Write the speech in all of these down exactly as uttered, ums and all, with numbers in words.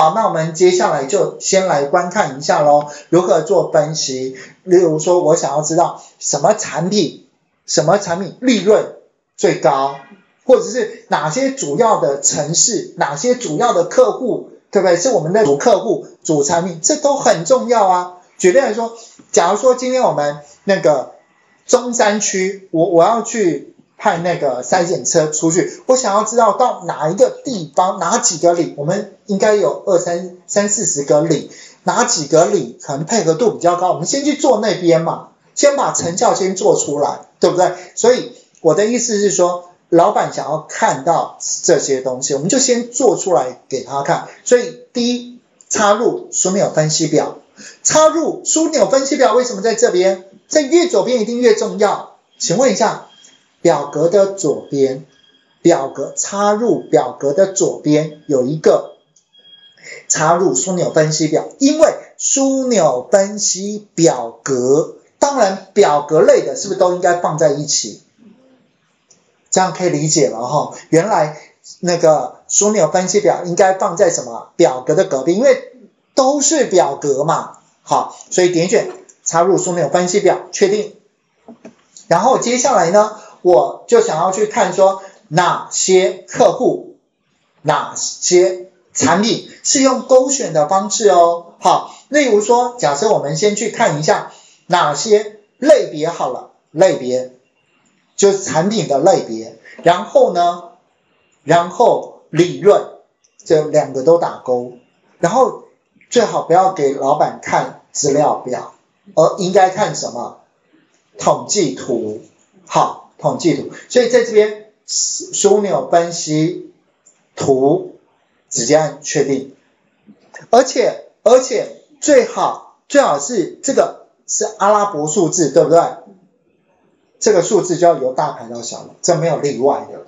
好，那我们接下来就先来观看一下咯，如何做分析。例如说，我想要知道什么产品，什么产品利润最高，或者是哪些主要的城市，哪些主要的客户，对不对？是我们的主客户、主产品，这都很重要啊。举例来说，假如说今天我们那个中山区，我我要去派那个筛检车出去，我想要知道到哪一个地方，哪几个里，我们应该有二三三四十个里，哪几个里可能配合度比较高，我们先去做那边嘛，先把成效先做出来，对不对？所以我的意思是说，老板想要看到这些东西，我们就先做出来给他看。所以第一，插入枢纽分析表，插入枢纽分析表为什么在这边？在越左边一定越重要。请问一下，表格的左边，表格插入表格的左边有一个插入枢纽分析表，因为枢纽分析表格，当然表格类的是不是都应该放在一起？这样可以理解了哈。原来那个枢纽分析表应该放在什么表格的隔壁，因为都是表格嘛。好，所以点选插入枢纽分析表，确定。然后接下来呢，我就想要去看说哪些客户、哪些产品是用勾选的方式哦。好，例如说，假设我们先去看一下哪些类别好了，类别就是产品的类别，然后呢，然后利润，这两个都打勾，然后最好不要给老板看资料表，而应该看什么？统计图。好。统计图，所以在这边枢纽分析图直接按确定，而且而且最好最好是这个是阿拉伯数字，对不对？这个数字就要由大排到小了，这没有例外的，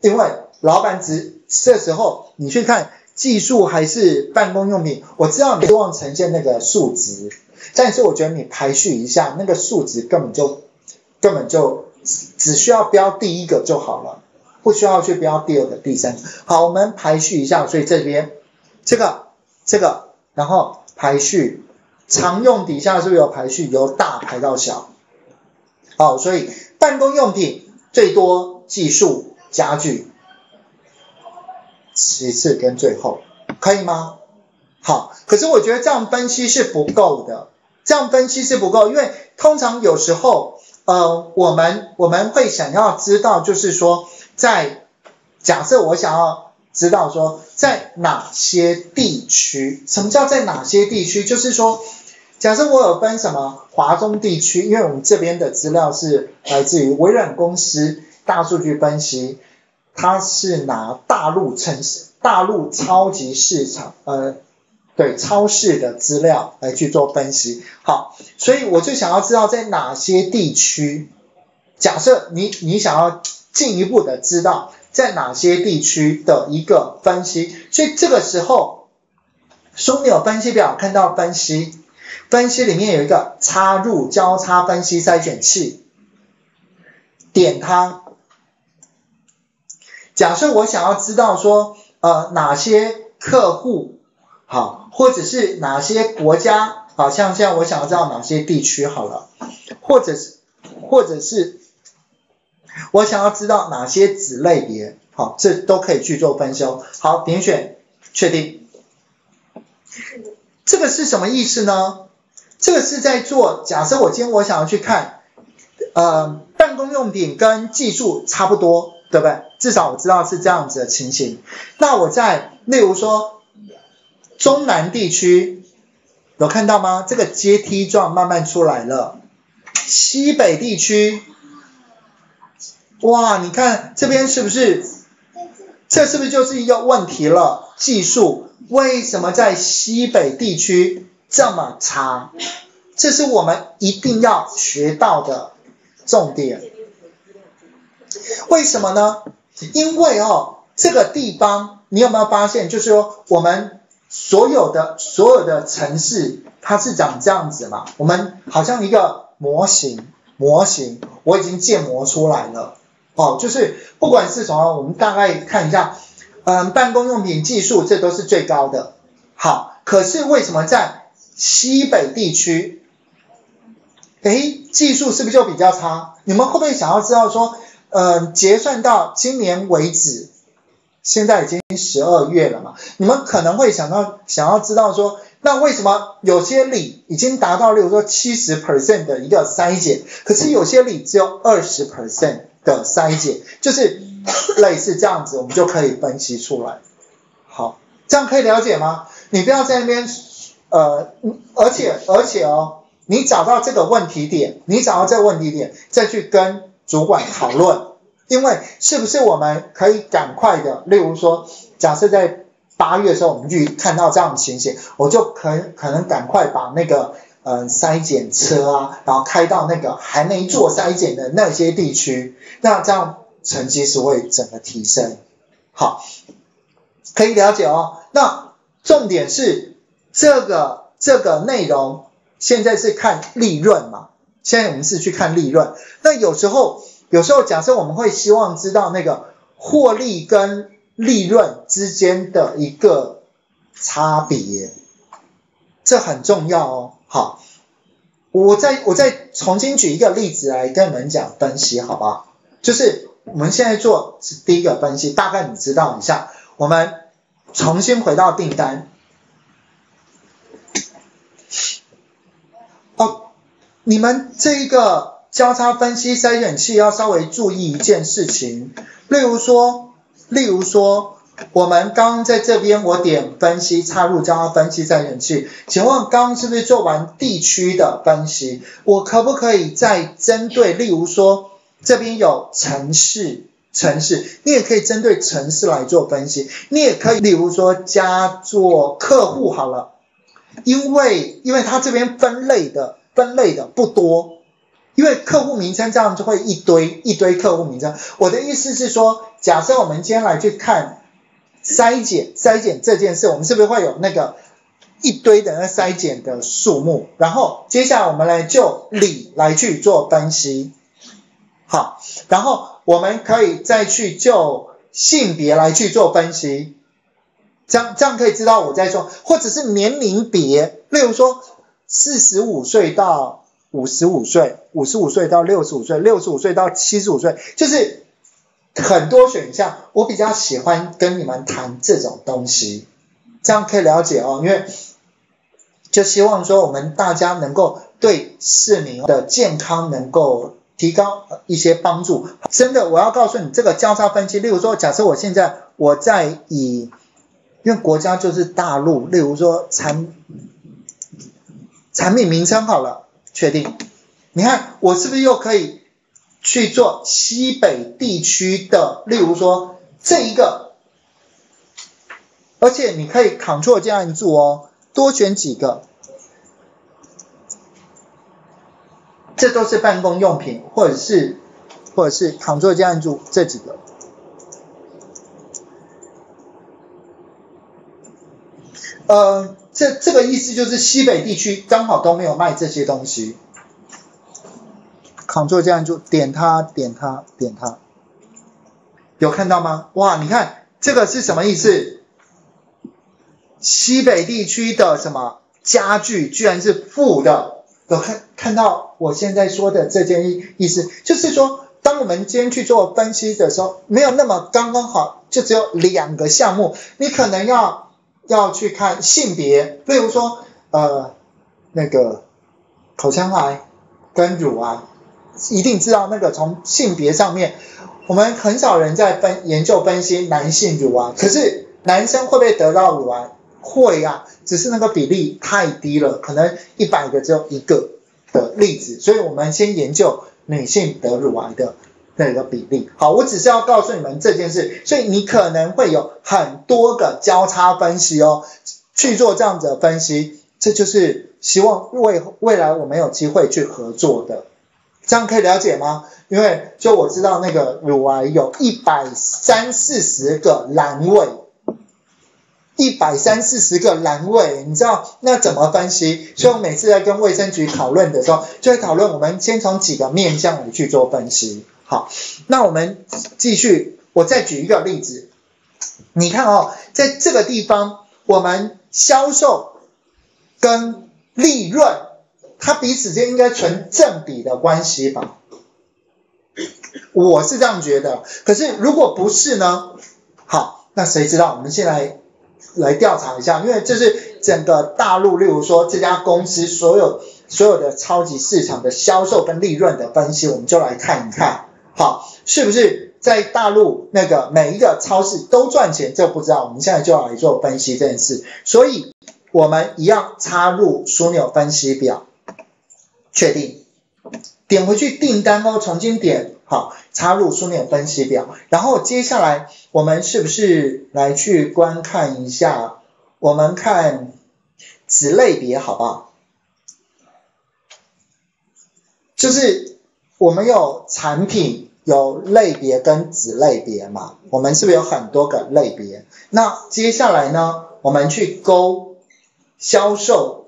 因为老板只这时候你去看技术还是办公用品，我知道你希望呈现那个数值，但是我觉得你排序一下那个数值根本就根本就。只需要标第一个就好了，不需要去标第二个、第三个。好，我们排序一下，所以这边这个、这个，然后排序，常用底下是不是有排序？由大排到小。好，所以办公用品最多技术家具，其次跟最后，可以吗？好，可是我觉得这样分析是不够的，这样分析是不够，因为通常有时候。呃，我们我们会想要知道，就是说，在假设我想要知道说，在哪些地区？什么叫在哪些地区？就是说，假设我有分什么华中地区，因为我们这边的资料是来自于微软公司大数据分析，它是拿大陆城市、大陆超级市场，呃。对超市的资料来去做分析。好，所以我就想要知道在哪些地区，假设你你想要进一步的知道在哪些地区的一个分析，所以这个时候枢纽分析表看到分析，分析里面有一个插入交叉分析筛选器，点它。假设我想要知道说呃哪些客户好。或者是哪些国家，好像现在我想要知道哪些地区好了，或者是或者是我想要知道哪些子类别，好，这都可以去做分析。好，点选确定。这个是什么意思呢？这个是在做，假设我今天我想要去看，呃，办公用品跟技术差不多，对不对？至少我知道是这样子的情形。那我在例如说。中南地区有看到吗？这个阶梯状慢慢出来了。西北地区，哇，你看这边是不是？这是不是就是一个问题了？技术为什么在西北地区这么差？这是我们一定要学到的重点。为什么呢？因为哦，这个地方你有没有发现，就是说我们。所有的所有的城市，它是长这样子嘛？我们好像一个模型，模型我已经建模出来了。哦，就是不管是什么，我们大概看一下，嗯，办公用品技术这都是最高的。好，可是为什么在西北地区，哎，技术是不是就比较差？你们会不会想要知道说，呃，结算到今年为止，现在已经十二月了嘛？你们可能会想到想要知道说，那为什么有些里已经达到，例如说 百分之七十 的一个筛检，可是有些里只有 百分之二十 的筛检，就是类似这样子，我们就可以分析出来。好，这样可以了解吗？你不要在那边，呃，而且而且哦，你找到这个问题点，你找到这个问题点，再去跟主管讨论，因为是不是我们可以赶快的，例如说，假设在八月的时候，我们去看到这样的情形，我就可可能赶快把那个呃筛检车啊，然后开到那个还没做筛检的那些地区，那这样成绩是会整个提升。好，可以了解哦。那重点是这个这个内容，现在是看利润嘛？现在我们是去看利润。那有时候有时候假设我们会希望知道那个获利跟利润之间的一个差别，这很重要哦。好，我再我再重新举一个例子来跟你们讲分析，好不好？就是我们现在做第一个分析，大概你知道一下。我们重新回到订单。哦，你们这一个交叉分析筛选器要稍微注意一件事情，例如说。例如说，我们刚刚在这边我点分析，插入交叉分析筛选器。请问刚刚是不是做完地区的分析？我可不可以再针对，例如说这边有城市，城市，你也可以针对城市来做分析。你也可以，例如说加做客户好了，因为因为它这边分类的分类的不多，因为客户名称这样就会一堆一堆客户名称。我的意思是说。假设我们今天来去看筛检，筛检这件事，我们是不是会有那个一堆的那筛检的数目？然后接下来我们来就里来去做分析，好，然后我们可以再去就性别来去做分析，这样这样可以知道我在说，或者是年龄别，例如说四十五岁到五十五岁，五十五岁到六十五岁，六十五岁到七十五岁，就是。很多选项，我比较喜欢跟你们谈这种东西，这样可以了解哦，因为就希望说我们大家能够对市民的健康能够提高一些帮助。真的，我要告诉你，这个交叉分析，例如说，假设我现在我在以，因为国家就是大陆，例如说产产品名称好了，确定，你看我是不是又可以？去做西北地区的，例如说这一个，而且你可以 Ctrl 键按住哦，多选几个，这都是办公用品，或者是或者是 Ctrl 键按住这几个，呃，这这个意思就是西北地区刚好都没有卖这些东西。Ctrl 键就点它，点它，点它，有看到吗？哇，你看这个是什么意思？西北地区的什么家具居然是负的，有看看到我现在说的这件意思，就是说，当我们今天去做分析的时候，没有那么刚刚好，就只有两个项目，你可能要要去看性别，例如说，呃，那个口腔癌跟乳癌。一定知道那个从性别上面，我们很少人在分研究分析男性乳癌，可是男生会不会得到乳癌？会啊，只是那个比例太低了，可能一百个只有一个的例子，所以我们先研究女性得乳癌的那个比例。好，我只是要告诉你们这件事，所以你可能会有很多个交叉分析哦，去做这样子的分析，这就是希望未未来我们有机会去合作的。这样可以了解吗？因为就我知道那个乳癌有一百三十四十个栏位，一百三十四个栏位，你知道那怎么分析？所以我每次在跟卫生局讨论的时候，就会讨论我们先从几个面向来去做分析。好，那我们继续，我再举一个例子，你看哦，在这个地方我们销售跟利润，它彼此之间应该成正比的关系吧？我是这样觉得。可是如果不是呢？好，那谁知道？我们先来来调查一下，因为这是整个大陆，例如说这家公司所有所有的超级市场的销售跟利润的分析，我们就来看一看，好，是不是在大陆那个每一个超市都赚钱？这不知道，我们现在就来做分析这件事。所以我们一样插入枢纽分析表，确定，点回去订单哦，重新点，好，插入枢纽分析表。然后接下来我们是不是来去观看一下？我们看子类别好不好？就是我们有产品。有类别跟子类别嘛，我们是不是有很多个类别？那接下来呢，我们去勾销售、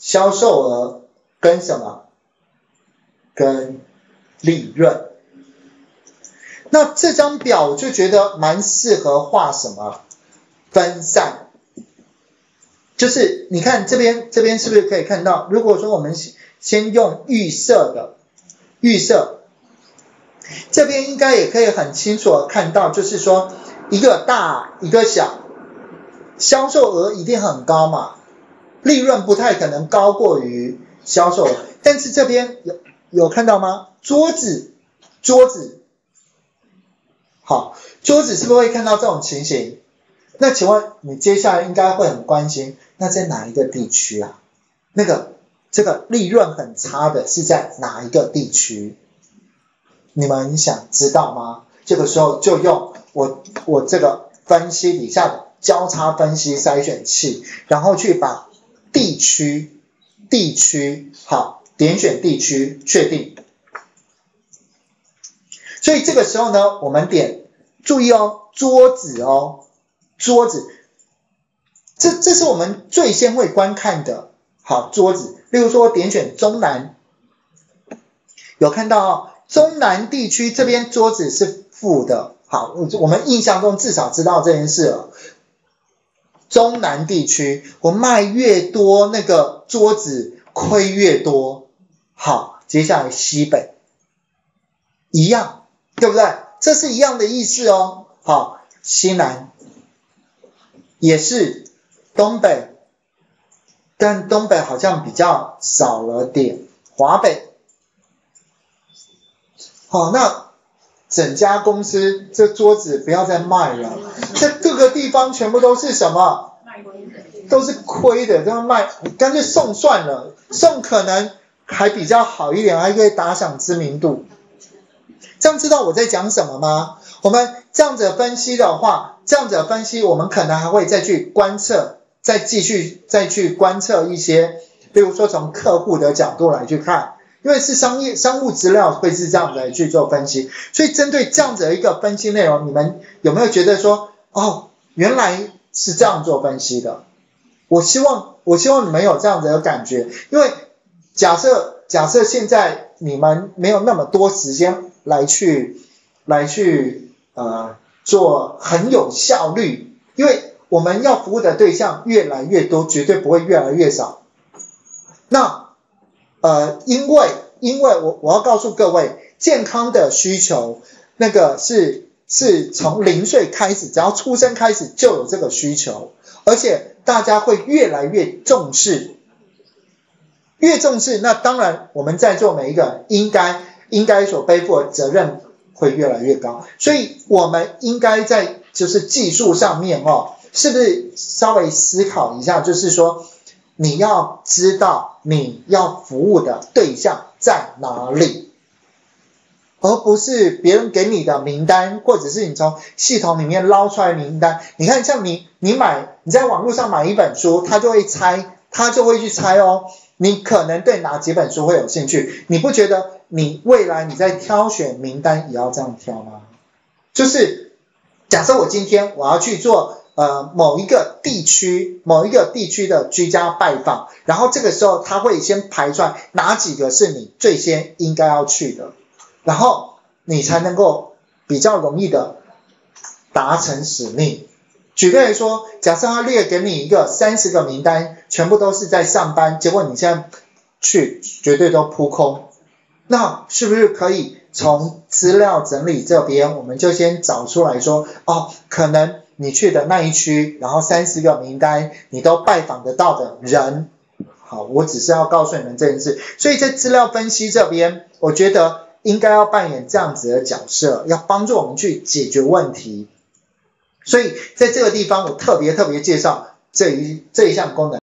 销售额跟什么？跟利润。那这张表我就觉得蛮适合画什么？分散。就是你看这边，这边是不是可以看到？如果说我们先用预设的预设。这边应该也可以很清楚的看到，就是说一个大一个小，销售额一定很高嘛，利润不太可能高过于销售额。但是这边有有看到吗？桌子桌子，好，桌子是不是会看到这种情形？那请问你接下来应该会很关心，那在哪一个地区啊？那个这个利润很差的是在哪一个地区？你们想知道吗？这个时候就用我我这个分析底下的交叉分析筛选器，然后去把地区地区好点选地区确定。所以这个时候呢，我们点注意哦，桌子哦，桌子，这这是我们最先会观看的，好，桌子。例如说我点选中南，有看到哦。中南地区这边桌子是负的，好，我们印象中至少知道这件事了。中南地区，我卖越多，那个桌子亏越多。好，接下来西北，一样，对不对？这是一样的意思哦。好，西南也是东北，但东北好像比较少了点，华北。好，那整家公司这桌子不要再卖了，这各个地方全部都是什么？都是亏的，都卖，干脆送算了，送可能还比较好一点，还可以打响知名度。这样知道我在讲什么吗？我们这样子分析的话，这样子分析，我们可能还会再去观测，再继续再去观测一些，比如说从客户的角度来去看。因为是商业商务资料会是这样子来去做分析，所以针对这样子的一个分析内容，你们有没有觉得说，哦，原来是这样做分析的？我希望我希望你们有这样子的感觉，因为假设假设现在你们没有那么多时间来去来去呃做很有效率，因为我们要服务的对象越来越多，绝对不会越来越少。那呃，因为因为我我要告诉各位，健康的需求那个是是从零岁开始，只要出生开始就有这个需求，而且大家会越来越重视，越重视，那当然我们在座每一个人应该应该所背负的责任会越来越高，所以我们应该在就是技术上面哦，是不是稍微思考一下，就是说。你要知道你要服务的对象在哪里，而不是别人给你的名单，或者是你从系统里面捞出来的名单。你看，像你，你买，你在网络上买一本书，他就会猜，他就会去猜哦，你可能对哪几本书会有兴趣。你不觉得你未来你在挑选名单也要这样挑吗？就是假设我今天我要去做。呃，某一个地区，某一个地区的居家拜访，然后这个时候他会先排出来哪几个是你最先应该要去的，然后你才能够比较容易的达成使命。举例来说，假设他列给你一个三十个名单，全部都是在上班，结果你现在去绝对都扑空，那是不是可以从资料整理这边，我们就先找出来说，哦，可能你去的那一区，然后三十个名单你都拜访得到的人。好，我只是要告诉你们这件事，所以在资料分析这边，我觉得应该要扮演这样子的角色，要帮助我们去解决问题。所以在这个地方，我特别特别介绍这一这一项功能。